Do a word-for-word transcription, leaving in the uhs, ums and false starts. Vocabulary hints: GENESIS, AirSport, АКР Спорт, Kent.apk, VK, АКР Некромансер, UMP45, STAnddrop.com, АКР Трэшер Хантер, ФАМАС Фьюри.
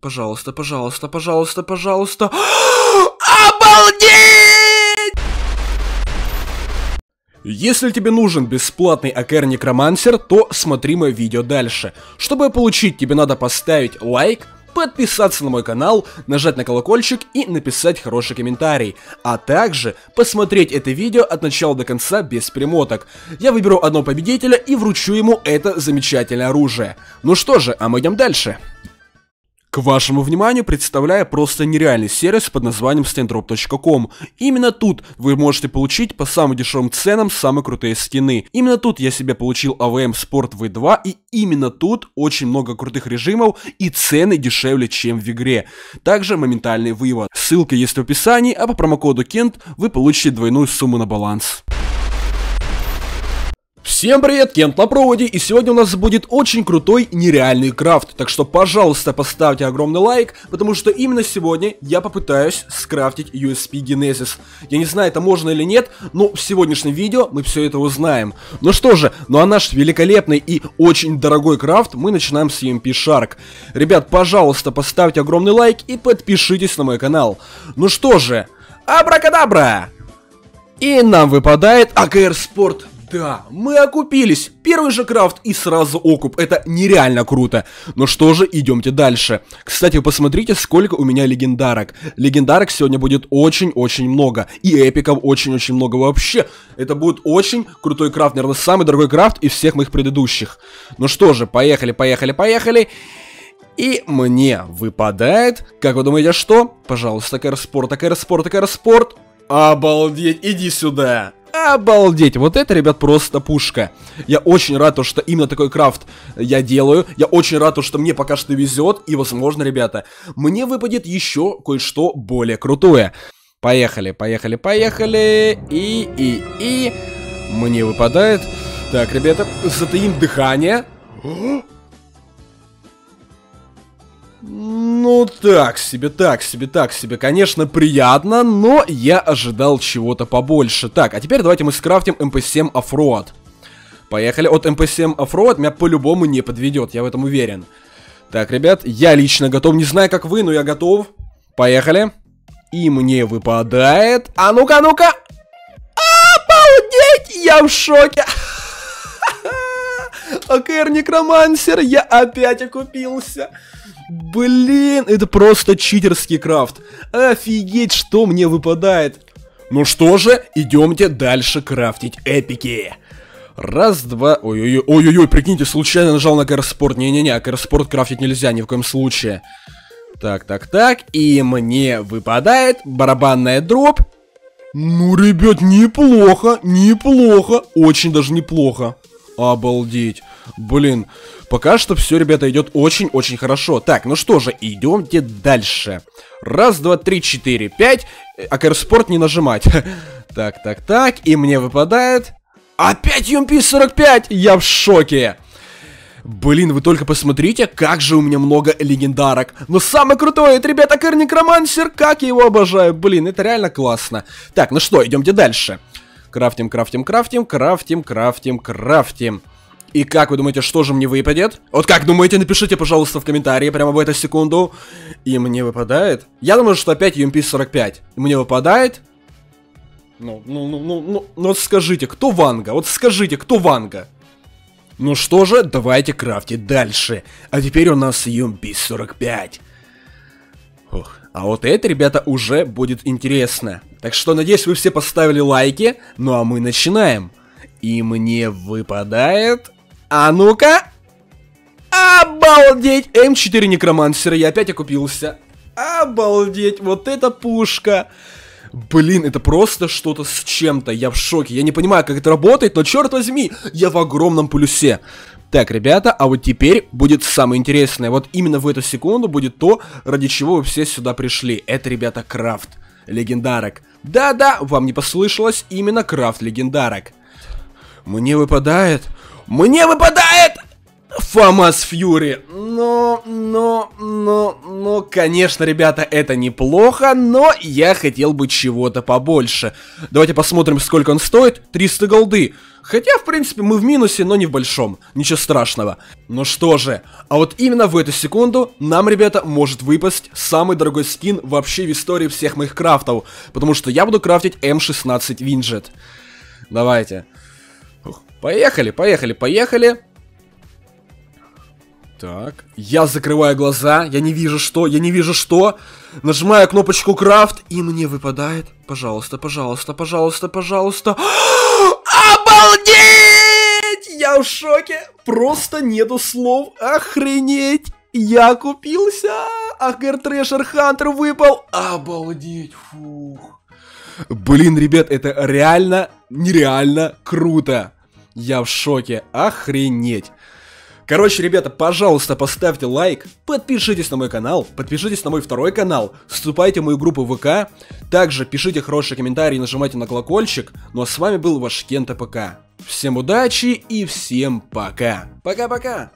Пожалуйста, пожалуйста, пожалуйста, пожалуйста. Обалдеть! Если тебе нужен бесплатный АКР Некромансер, то смотри мое видео дальше. Чтобы получить, тебе надо поставить лайк, подписаться на мой канал, нажать на колокольчик и написать хороший комментарий, а также посмотреть это видео от начала до конца без перемоток. Я выберу одного победителя и вручу ему это замечательное оружие. Ну что же, а мы идем дальше. К вашему вниманию представляю просто нереальный сервис под названием стенд дроп точка ком. Именно тут вы можете получить по самым дешевым ценам самые крутые скины. Именно тут я себе получил эй ви эм Sport ви два, и именно тут очень много крутых режимов и цены дешевле, чем в игре. Также моментальный вывод. Ссылка есть в описании, а по промокоду Kent вы получите двойную сумму на баланс. Всем привет, Кент на проводе, и сегодня у нас будет очень крутой нереальный крафт, так что, пожалуйста, поставьте огромный лайк, потому что именно сегодня я попытаюсь скрафтить ю эс пи Genesis. Я не знаю, это можно или нет, но в сегодняшнем видео мы все это узнаем. Ну что же, ну а наш великолепный и очень дорогой крафт мы начинаем с и эм пи Shark. Ребят, пожалуйста, поставьте огромный лайк и подпишитесь на мой канал. Ну что же, абракадабра! И нам выпадает АКР Спорт. Да, мы окупились. Первый же крафт и сразу окуп. Это нереально круто. Ну что же, идемте дальше. Кстати, вы посмотрите, сколько у меня легендарок. Легендарок сегодня будет очень-очень много. И эпиков очень-очень много вообще. Это будет очень крутой крафт. Наверное, самый дорогой крафт из всех моих предыдущих. Ну что же, поехали, поехали, поехали. И мне выпадает... Как вы думаете, что? Пожалуйста, АКР Спорт, АКР Спорт, АКР Спорт. Обалдеть, иди сюда. Обалдеть, вот это, ребят, просто пушка. Я очень рад, что именно такой крафт я делаю. Я очень рад, что мне пока что везет. И, возможно, ребята, мне выпадет еще кое-что более крутое. Поехали, поехали, поехали. И, и, и. Мне выпадает. Так, ребята, затаим дыхание. Ну, так себе, так себе, так себе. Конечно, приятно, но я ожидал чего-то побольше. Так, а теперь давайте мы скрафтим эм пэ семь Offroad. Поехали. Вот эм пэ семь Offroad меня по-любому не подведет, я в этом уверен. Так, ребят, я лично готов. Не знаю, как вы, но я готов. Поехали. И мне выпадает... А ну-ка, ну-ка! Обалдеть! Я в шоке! АКР Некромансер, я опять окупился. Блин, это просто читерский крафт. Офигеть, что мне выпадает. Ну что же, идемте дальше крафтить эпики. Раз, два... Ой-ой-ой, ой-ой-ой, прикиньте, случайно нажал на AirSport. Не-не-не, AirSport крафтить нельзя ни в коем случае. Так, так, так. И мне выпадает барабанная дробь. Ну, ребят, неплохо, неплохо. Очень даже неплохо. Обалдеть. Блин, пока что все, ребята, идет очень-очень хорошо. Так, ну что же, идемте дальше. Раз, два, три, четыре, пять. АКР Спорт не нажимать. Так, так, так. И мне выпадает... Опять ю эм пи сорок пять! Я в шоке! Блин, вы только посмотрите, как же у меня много легендарок. Но самое крутое, это, ребята, АКР Некромансер. Как я его обожаю. Блин, это реально классно. Так, ну что, идемте дальше. Крафтим, крафтим, крафтим, крафтим, крафтим, крафтим. И как вы думаете, что же мне выпадет? Вот как думаете, напишите, пожалуйста, в комментарии прямо в эту секунду. И мне выпадает... Я думаю, что опять ю эм пи сорок пять. И мне выпадает... Ну, ну, ну, ну, ну, ну, вот скажите, кто Ванга? Вот скажите, кто Ванга? Ну что же, давайте крафтить дальше. А теперь у нас ю эм пи сорок пять. Ох, а вот это, ребята, уже будет интересно. Так что, надеюсь, вы все поставили лайки. Ну а мы начинаем. И мне выпадает... А ну-ка! Обалдеть! эм четыре Некромансера, я опять окупился. Обалдеть, вот это пушка! Блин, это просто что-то с чем-то, я в шоке. Я не понимаю, как это работает, но черт возьми, я в огромном плюсе. Так, ребята, а вот теперь будет самое интересное. Вот именно в эту секунду будет то, ради чего вы все сюда пришли. Это, ребята, крафт легендарок. Да-да, вам не послышалось, именно крафт легендарок. Мне выпадает... Мне выпадает... ФАМАС Фьюри. Но, но, но, но... Ну, конечно, ребята, это неплохо, но я хотел бы чего-то побольше. Давайте посмотрим, сколько он стоит. триста голды. Хотя, в принципе, мы в минусе, но не в большом. Ничего страшного. Ну что же, а вот именно в эту секунду нам, ребята, может выпасть самый дорогой скин вообще в истории всех моих крафтов. Потому что я буду крафтить М шестнадцать Винджит. Давайте. Ух, поехали, поехали, поехали. Так, я закрываю глаза, я не вижу что, я не вижу что. Нажимаю кнопочку крафт, и мне выпадает. Пожалуйста, пожалуйста, пожалуйста, пожалуйста. Обалдеть! Я в шоке. Просто нету слов. Охренеть! Я купился! АКР Трэшер Хантер выпал! Обалдеть! Фух. Блин, ребят, это реально, нереально круто! Я в шоке! Охренеть! Короче, ребята, пожалуйста, поставьте лайк, подпишитесь на мой канал, подпишитесь на мой второй канал, вступайте в мою группу ВК, также пишите хорошие комментарии и нажимайте на колокольчик. Ну а с вами был ваш Кент точка а пэ ка. Всем удачи и всем пока. Пока-пока.